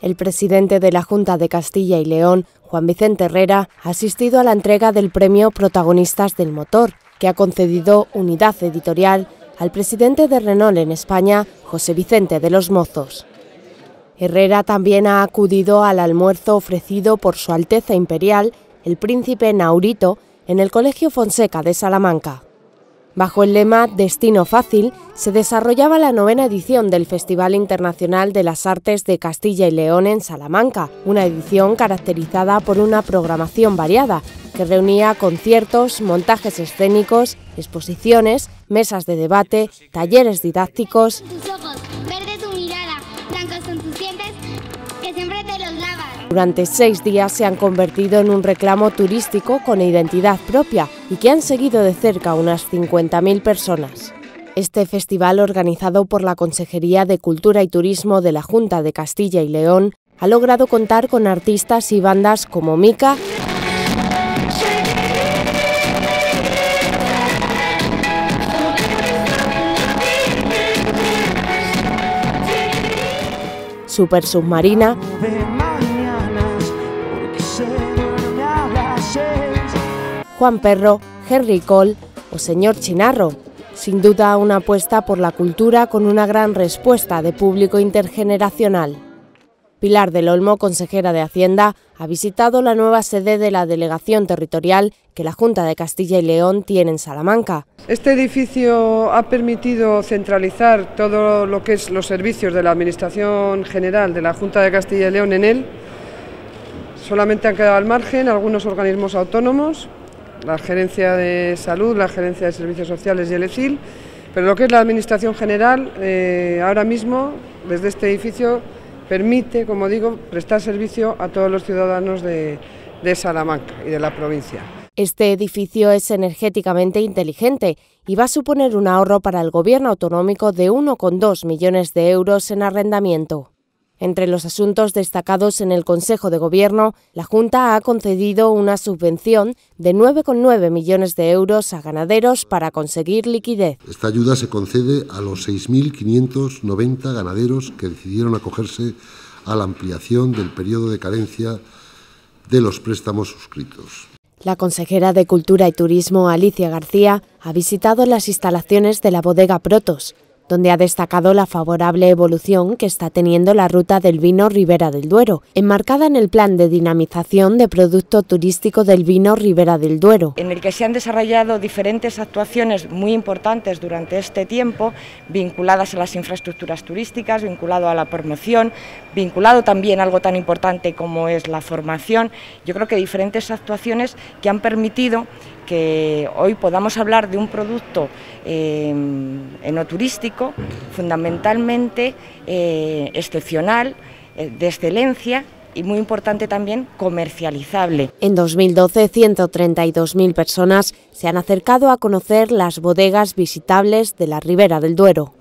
El presidente de la Junta de Castilla y León, Juan Vicente Herrera, ha asistido a la entrega del premio Protagonistas del Motor, que ha concedido Unidad Editorial al presidente de Renault en España, José Vicente de los Mozos. Herrera también ha acudido al almuerzo ofrecido por Su Alteza Imperial, el Príncipe Naruhito, en el Colegio Fonseca de Salamanca. Bajo el lema Destino Fácil, se desarrollaba la 9ª edición del Festival Internacional de las Artes de Castilla y León en Salamanca, una edición caracterizada por una programación variada, que reunía conciertos, montajes escénicos, exposiciones, mesas de debate, talleres didácticos... Durante 6 días se han convertido en un reclamo turístico con identidad propia y que han seguido de cerca unas 50.000 personas. Este festival, organizado por la Consejería de Cultura y Turismo de la Junta de Castilla y León, ha logrado contar con artistas y bandas como Mika, Super Submarina, Juan Perro, Henry Cole o Sr. Chinarro. Sin duda una apuesta por la cultura con una gran respuesta de público intergeneracional. Pilar del Olmo, consejera de Hacienda, ha visitado la nueva sede de la Delegación Territorial que la Junta de Castilla y León tiene en Salamanca. Este edificio ha permitido centralizar todo lo que es los servicios de la Administración General de la Junta de Castilla y León en él. Solamente han quedado al margen algunos organismos autónomos, la Gerencia de Salud, la Gerencia de Servicios Sociales y el ECIL, pero lo que es la Administración General, ahora mismo, desde este edificio, permite, como digo, prestar servicio a todos los ciudadanos de Salamanca y de la provincia. Este edificio es energéticamente inteligente y va a suponer un ahorro para el Gobierno autonómico de 1,2 millones de euros en arrendamiento. Entre los asuntos destacados en el Consejo de Gobierno, la Junta ha concedido una subvención de 9,9 millones de euros a ganaderos para conseguir liquidez. Esta ayuda se concede a los 6.590 ganaderos que decidieron acogerse a la ampliación del periodo de carencia de los préstamos suscritos. La consejera de Cultura y Turismo, Alicia García, ha visitado las instalaciones de la bodega Protos, donde ha destacado la favorable evolución que está teniendo la Ruta del Vino Ribera del Duero, enmarcada en el Plan de Dinamización de Producto Turístico del Vino Ribera del Duero, en el que se han desarrollado diferentes actuaciones muy importantes durante este tiempo, vinculadas a las infraestructuras turísticas, vinculado a la promoción, vinculado también a algo tan importante como es la formación. Yo creo que diferentes actuaciones que han permitido que hoy podamos hablar de un producto enoturístico fundamentalmente excepcional, de excelencia y muy importante también comercializable. En 2012, 132.000 personas se han acercado a conocer las bodegas visitables de la Ribera del Duero.